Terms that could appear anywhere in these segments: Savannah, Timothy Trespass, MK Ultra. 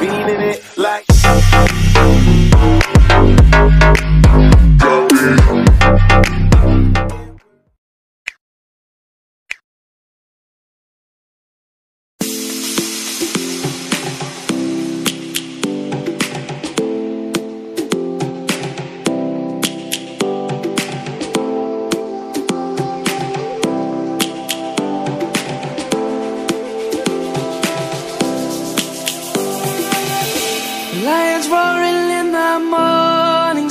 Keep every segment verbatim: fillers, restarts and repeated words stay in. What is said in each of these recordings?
bean in it like lions roaring in the morning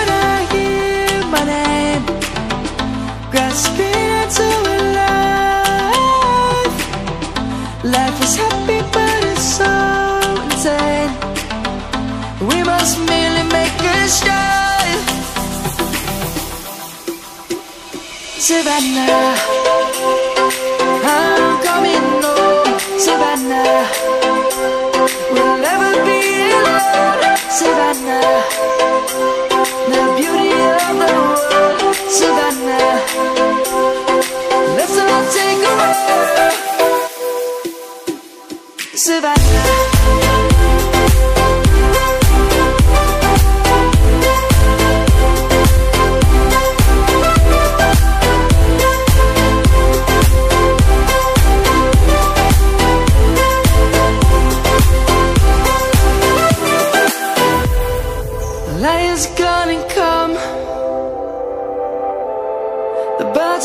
and I hear my name, grasping into a life. Life is happy but it's so, we must merely make a start. Savannah, I'm coming home. Savannah, we'll never be alone. Savannah, the beauty of the world. Savannah, let's all take a ride. Savannah. Lion's gonna come, the birds